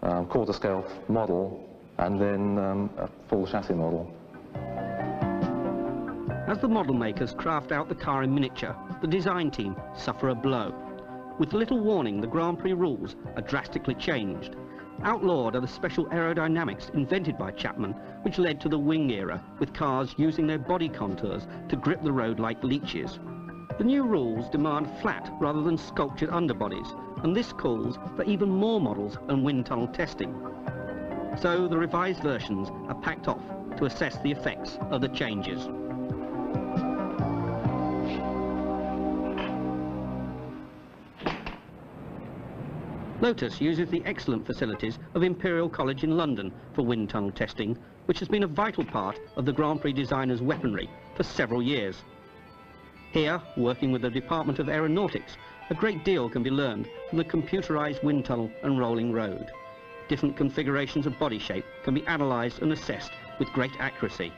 quarter scale model, and then a full chassis model. As the model makers craft out the car in miniature, the design team suffer a blow. With little warning, the Grand Prix rules are drastically changed. Outlawed are the special aerodynamics invented by Chapman, which led to the wing era, with cars using their body contours to grip the road like leeches. The new rules demand flat rather than sculptured underbodies, and this calls for even more models and wind tunnel testing. So the revised versions are packed off to assess the effects of the changes. Lotus uses the excellent facilities of Imperial College in London for wind tunnel testing, which has been a vital part of the Grand Prix designers' weaponry for several years. Here, working with the Department of Aeronautics, a great deal can be learned from the computerized wind tunnel and rolling road. Different configurations of body shape can be analyzed and assessed with great accuracy.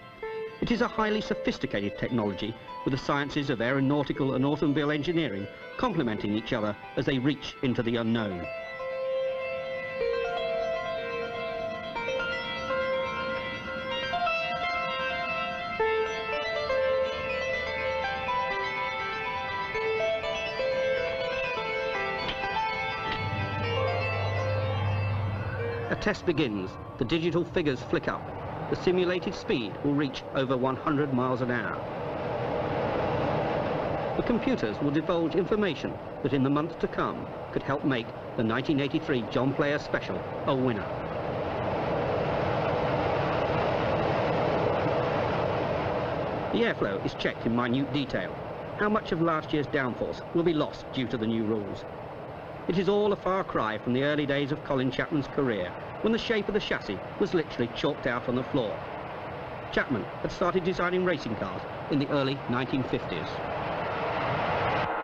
It is a highly sophisticated technology, with the sciences of aeronautical and automobile engineering complementing each other as they reach into the unknown. A test begins. The digital figures flick up. The simulated speed will reach over 100 miles an hour. The computers will divulge information that in the months to come could help make the 1983 John Player Special a winner. The airflow is checked in minute detail. How much of last year's downforce will be lost due to the new rules? It is all a far cry from the early days of Colin Chapman's career, when the shape of the chassis was literally chalked out on the floor. Chapman had started designing racing cars in the early 1950s.